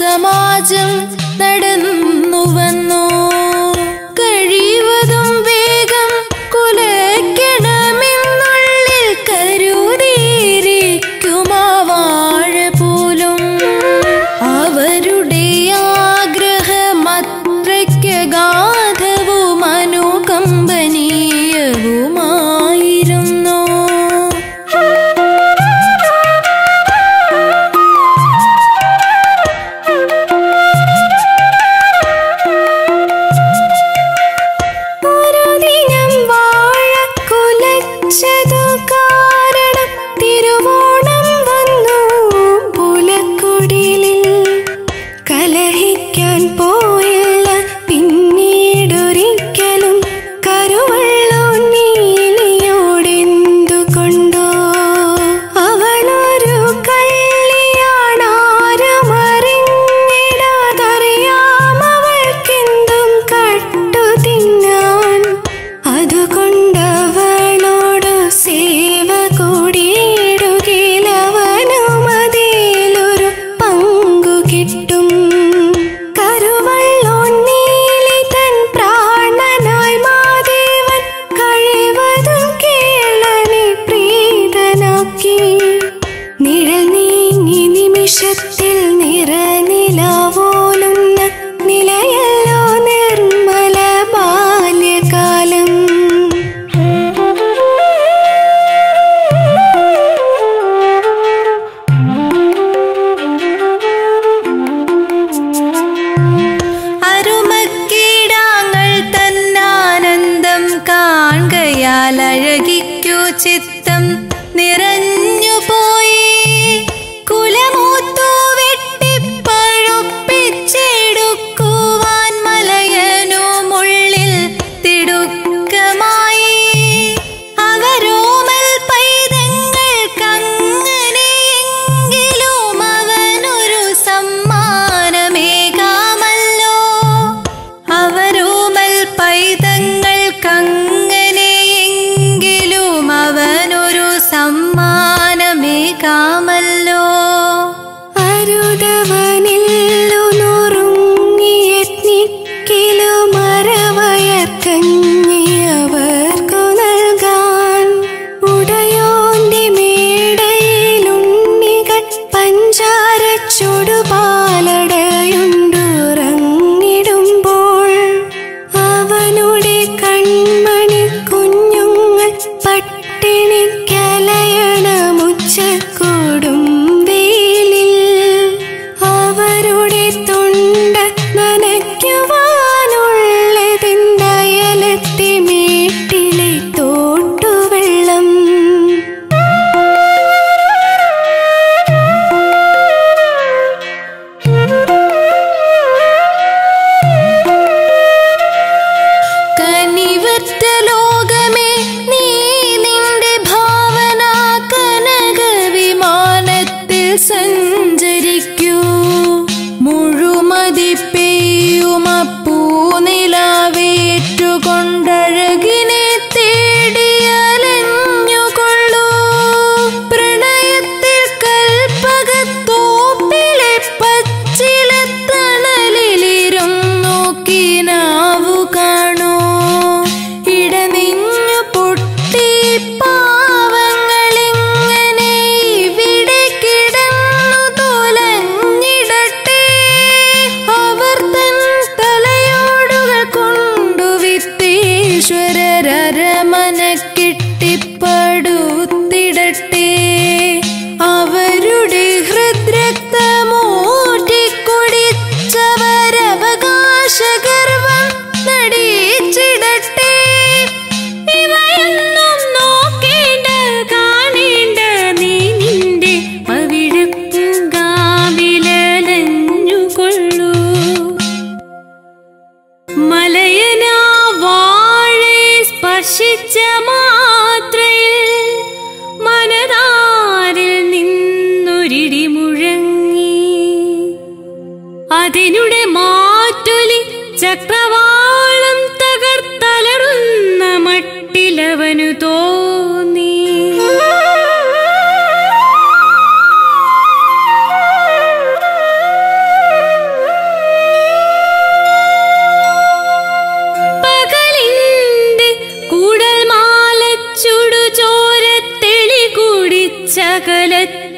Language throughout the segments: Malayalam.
समाजम നടന്നു വന്നു കഴിവതും വേഗം കുലയ്ക്കണമെന്നുള്ളിൽ കരുതിയിരിക്കുമാവാഴ പോലും അവരുടെ ആഗ്രഹം അത്രയ്ക്ക് ഗാധവും അനുകമ്പനീയവുമായിരുന്നു.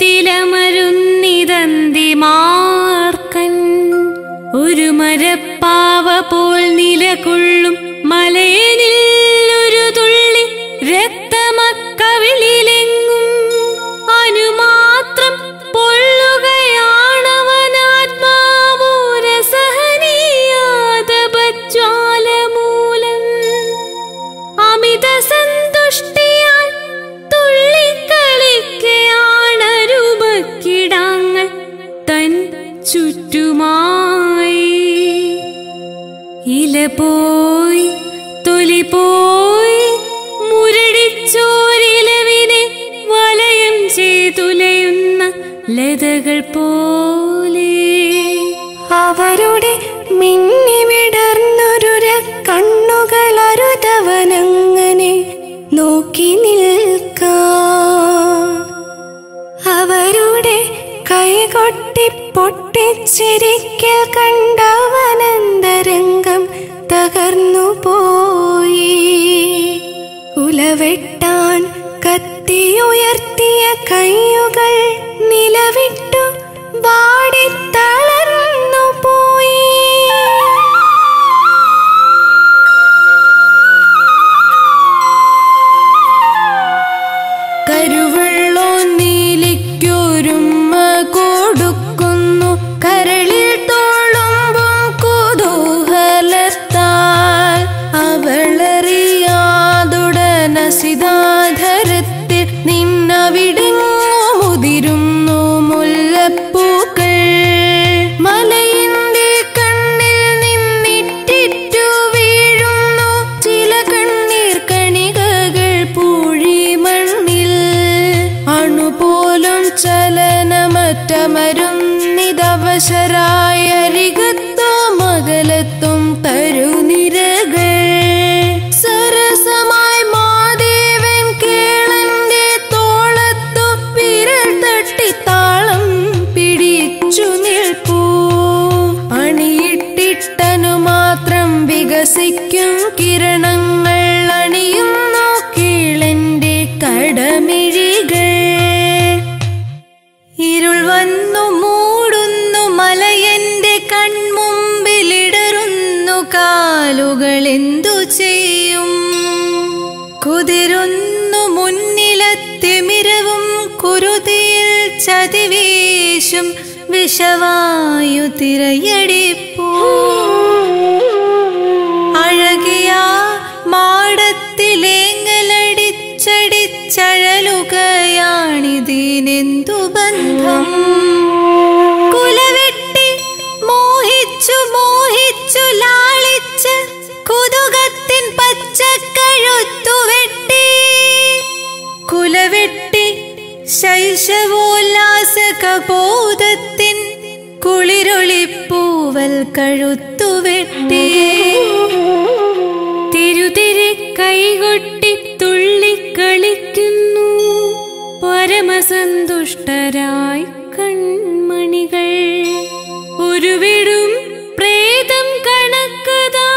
തിലമരുന്നിതന്തിമാർക്കൻ ഒരു മരപ്പാവ പോൽ നിലകൊള്ളും മലയനിൽ ഒരു തുള്ളി രക്തമക്കവിളിലെങ്ങും അനുമാത്രം പൊള്ളുകയാണവനാത്മാവോരസഹനീയാതപജ്വാലമൂലം അമിത സന്തുഷ്ടിയാൽ തുള്ളിക്കളിക്കയാണരുപക്കിടാങ്ങൾ തൻ ചുറ്റുമായി. ഇല പോയി തൊലി പോയി മുരടിച്ചോരിലവിനെ വലയം ചെയ്തുലയുന്ന ലതകൾ പോലെ അവരുടെ മിന്നി വിടർന്നൊരുര കണ്ണുകൾ അരുതവനങ്ങനെ നോക്കി നിൽക്കാം. അവരുടെ കൈകൊട്ടി പൊട്ടിച്ചിരിക്കൽ കണ്ടവനന്തരംഗം തകർന്നു പോയി. കുലവെട്ടാൻ കത്തിയുയർത്തിയ കൈയുകൾ നിലവിട്ടു വാടി തളർന്നു പോയി. കരുവെള്ളോ നീലിക്കൊരുമ്മ കൊടുക്കുന്നു കരളിൽ തോളുമ്പും കുതൂഹലത്താൽ അവളറിയാതുടനസിതാധരത്തിൽ നിന്നവിടുങ്ങോ മുതിരുന്നു മുല്ലപ്പൂക്കൾ. മലയിൻ്റെ കണ്ണിൽ നിന്നിട്ടിറ്റു വീഴുന്നു ചില കണ്ണീർ കണികകൾ പൂഴിമണ്ണിൽ. അണുപോലും ചലനമറ്റമരുന്നിതവശരായ അരികത്തും അകലത്തും തരുനിരകൾ സരസമായി മാദേവൻ കേളന്റെ തോളത്തു വിരൽ തട്ടി താളം പിടിച്ചു നിൽക്കൂ. അണിയിട്ടിട്ടനു മാത്രം വികസിക്കും കിരണങ്ങൾ അണിയുന്നു കേളന്റെ കടമിഴികൾ. ഇരുൾ വന്നു മൂടുന്നു മലയന്റെ കൺമുമ്പിലിടറുന്നു കാലുകളെന്തു ചെയ്യും. കുതിരുന്നു മുന്നിലെത്തിമിരവും കുരുതിയിൽ ചതിവേശും വിഷവായു തിരയടിപ്പൂ. അഴകിയ മാടത്തിലേങ്ങലടിച്ചടിച്ചഴലുകയാണിതിനെന്തു ബന്ധം. കുലവെട്ടി മോഹിച്ചു മോഹിച്ചു ലാളിച്ച് കുതുകത്തിൻ പച്ചക്കഴുത്തു വെട്ടി. കുലവെട്ടി ശൈശവോല്ലാസ കബോധത്തിൻ കുളിരൊളിപ്പൂവൽ കഴുത്തു വെട്ടി. തിരുതിരി കൈകൊട്ടി തുള്ളിക്കളിക്കുന്നു പരമസന്തുഷ്ടരായി കൺമണികൾ. ഒരു വിടും പ്രേതം കണക്കതാ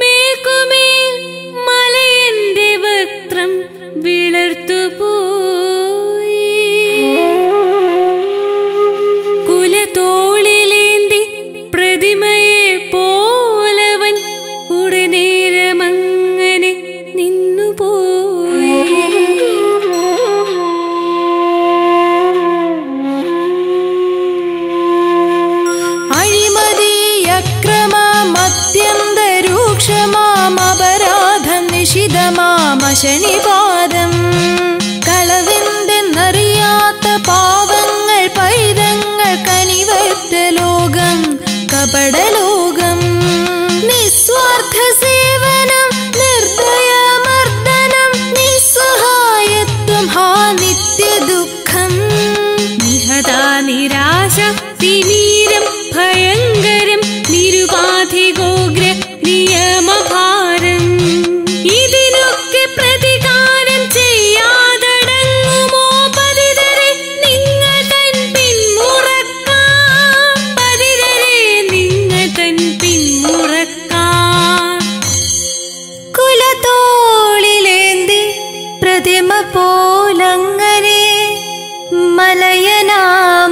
മേൽക്കുമേൽ മലയന്റെ വക്രം വിളർത്തുപോയി. കുലത്തോളിലേന്തി പ്രതിമയെ പോലവൻ ഉടനേരമങ്ങനെ നിന്നുപോയി. അഴിമതി അക്രമം അത്യന്ത രൂക്ഷമാം അപരാധം നിഷിതമാം അശനിപാതം. കളവെന്തെന്നറിയാത്ത പാവങ്ങൾ പൈതങ്ങൾ കനിവറ്റ ലോകം കപടലോകം. നിസ്വാർത്ഥ സേവനം നിർദ്ദയമർദ്ദനം നിസ്സഹായത്വം ഹാ നിത്യദുഃഖം. നിഹതാ നിരാശ വിനീരം ഭയങ്കരം നിരുപാധികോഗ്ര നിയമഭാരം. ഇതിനൊക്കെ പ്രതികാരം ചെയ്യാതടങ്ങുമോ പതിതരെ നിങ്ങൾ തൻ പിന്മുറക്കാം. പതിതരെ നിങ്ങൾ തൻ പിന്മുറക്കാം. കുലത്തോളിലേന്തി പ്രതിമ പോലങ്ങനെ മലയ നയനാ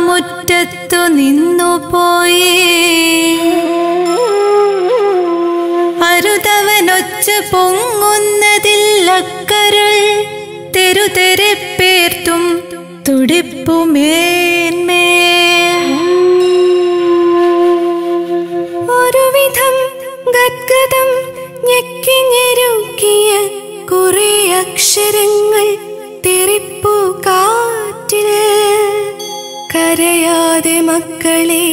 മുറ്റത്തു നിന്നു പോയി അരുതവനൊച്ചു പൊങ്ങുന്നതില്ലക്കരൾ തെരുതെരെപ്പേർത്തും തുടിപ്പുമേന്മേ ഒരുവിധം ഗദ്ഗതം ഞെക്കി ഞെരുക്കിയ കുറേ അക്ഷരങ്ങൾ തെറിപ്പൂ കാറ്റിന് കരയാതെ മക്കളെ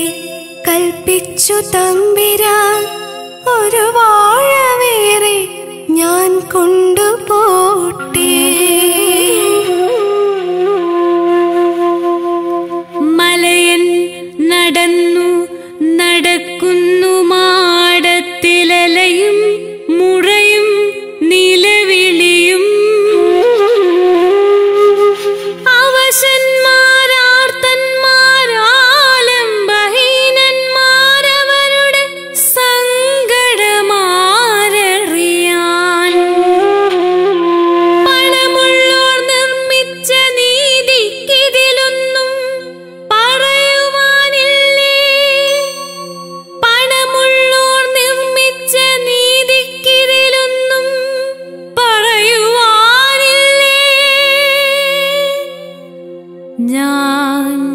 കൽപ്പിച്ചു തമ്പിരാൻ ഒരു വാഴ വേറെ ഞാൻ കൊണ്ടുപോട്ടെ മലയൻ നടന്നു നടക്കുന്നു മാടത്തിലലയും മുറയും നിലവിളിയും ഞാൻ